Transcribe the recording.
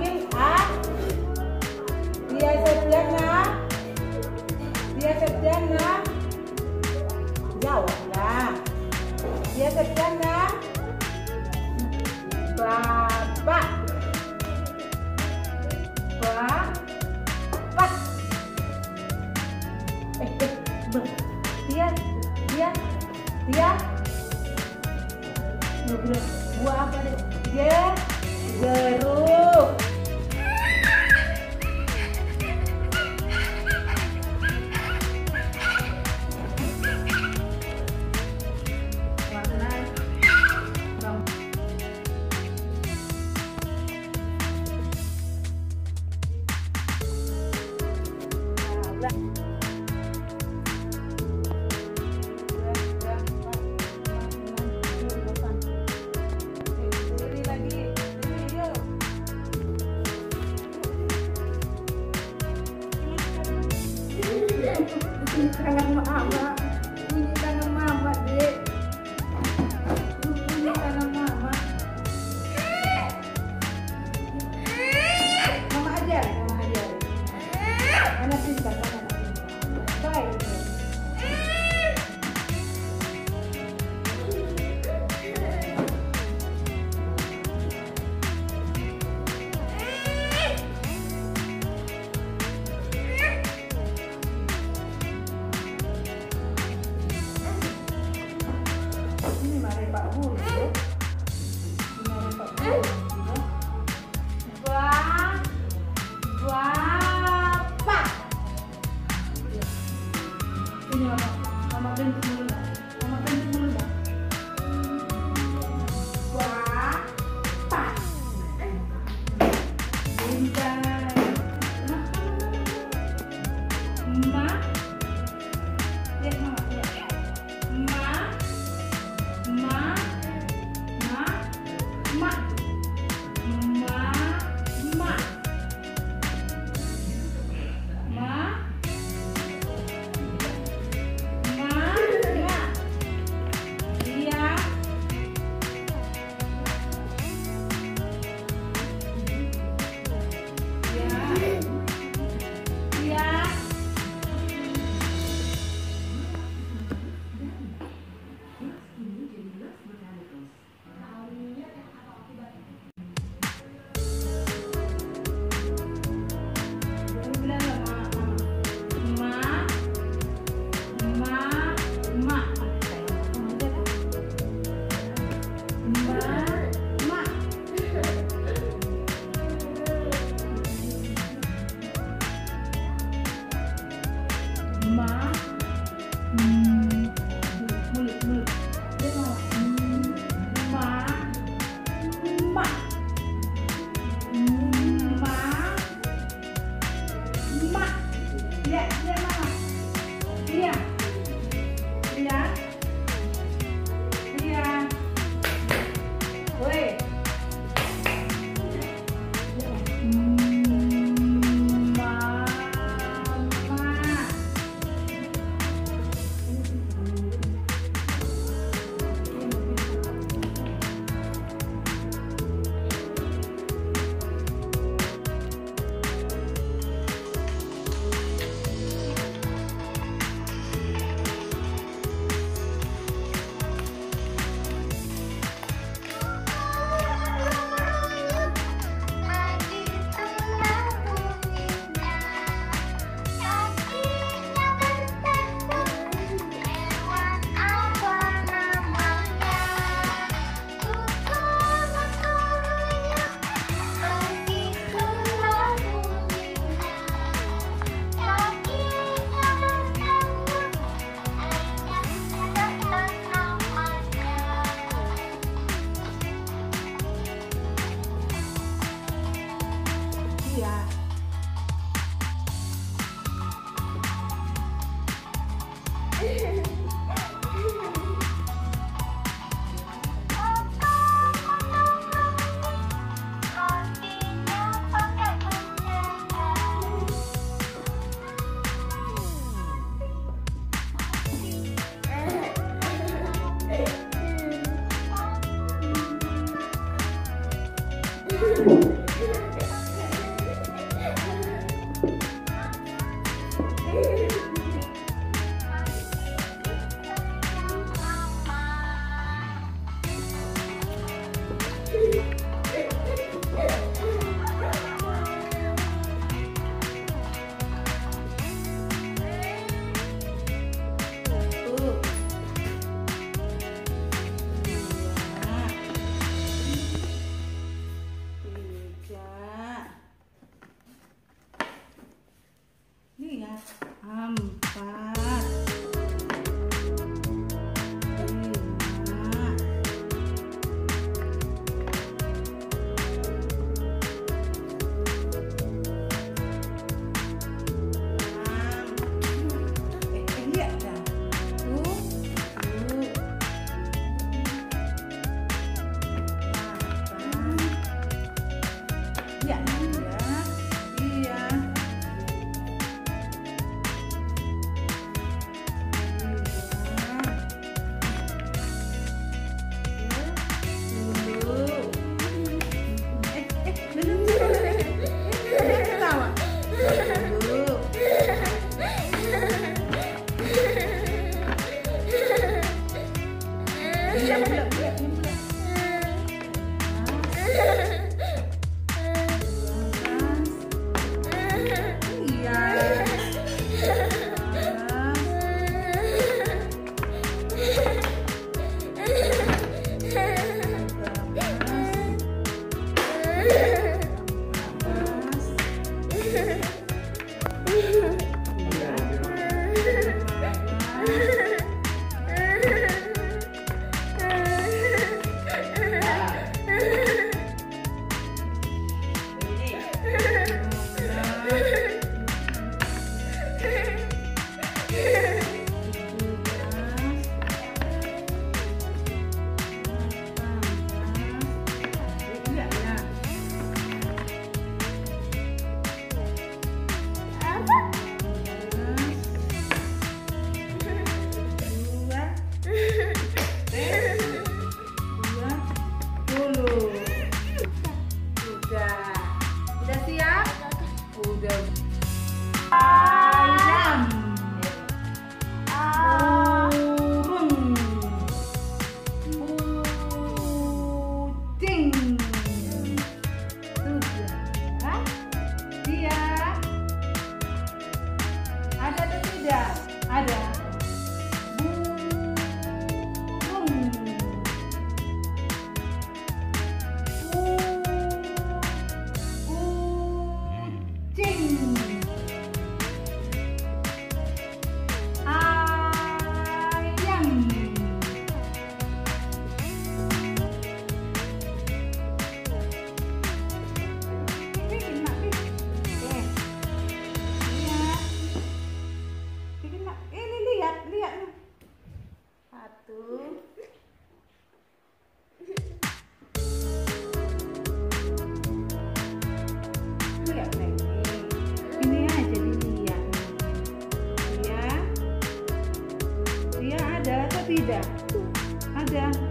mungkin dia sedang nak jawablah. Dia sedang nak bapak. Dia buah apa deh? Dia jeruk. Ini tangan mama, Dek. Ini tangan mama. Mama ajar. Anak pintar, baik. Jasiah, udang. Ayam, burung, kucing. Sudah, dia ada atau tidak? Ada. Ada atau tidak? Ada.